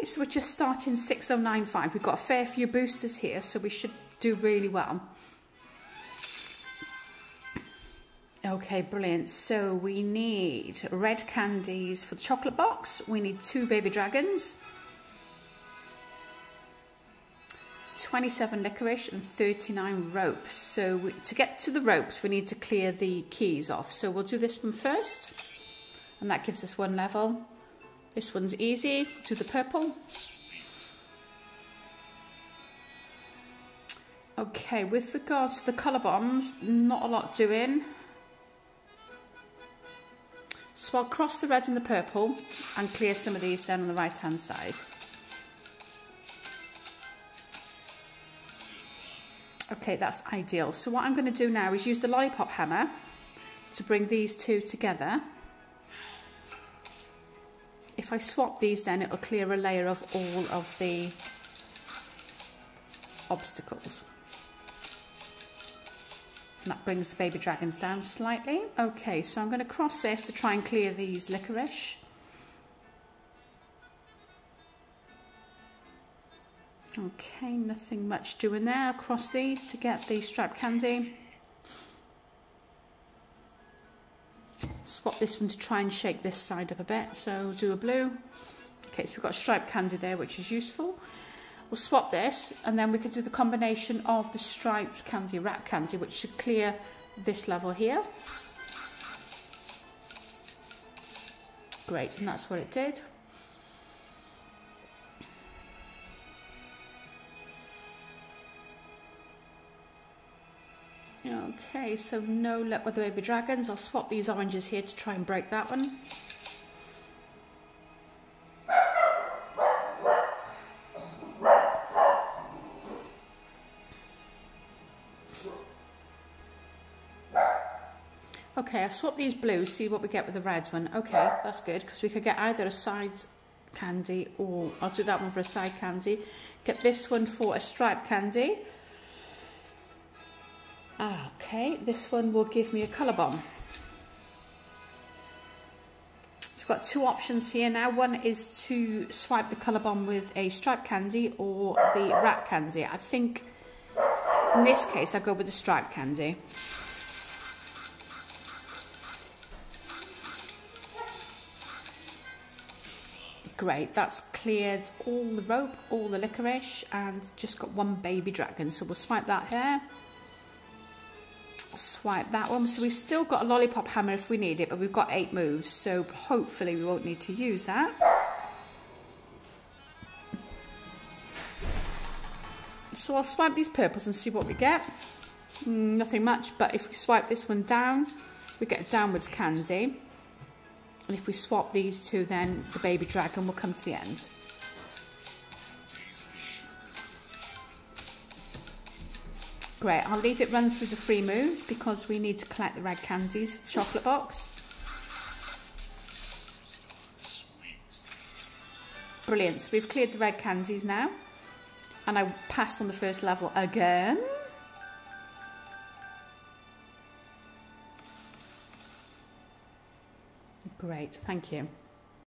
Okay, so we're just starting 6095. We've got a fair few boosters here, so we should do really well. Okay, brilliant. So we need red candies for the chocolate box. We need 2 baby dragons, 27 licorice and 39 ropes. So to get to the ropes, we need to clear the keys off. So we'll do this one first, and that gives us 1 level. This one's easy, to the purple. Okay, with regards to the colour bombs, not a lot doing. So I'll cross the red and the purple and clear some of these down on the right hand side. Okay, that's ideal. So what I'm going to do now is use the lollipop hammer to bring these two together. If I swap these, then it'll clear a layer of all of the obstacles. And that brings the baby dragons down slightly. Okay, so I'm going to cross this to try and clear these licorice. Okay, nothing much doing there. I'll cross these to get the striped candy. Swap this one to try and shake this side up a bit, so do a blue. Okay, so we've got striped candy there, which is useful. We'll swap this, and then we can do the combination of the striped candy, wrap candy, which should clear this level here. Great, and that's what it did. Okay, so no luck with the baby dragons. I'll swap these oranges here to try and break that one. Okay, I'll swap these blues, see what we get with the red one. Okay, that's good, because we could get either a side candy or... I'll do that one for a side candy. Get this one for a striped candy. Okay, this one will give me a colour bomb. So I've got 2 options here now. One is to swipe the colour bomb with a striped candy or the wrap candy. I think in this case I'll go with the striped candy. Great, that's cleared all the rope, all the licorice, and just got 1 baby dragon. So we'll swipe that here. Swipe that one. So we've still got a lollipop hammer if we need it, but we've got 8 moves, so hopefully we won't need to use that. So I'll swipe these purples and see what we get. Nothing much, but if we swipe this one down, we get a downwards candy, and if we swap these two, then the baby dragon will come to the end. Great, I'll leave it run through the 3 moves because we need to collect the red candies for the chocolate box. Brilliant, so we've cleared the red candies now. And I passed on the first level again. Great, thank you.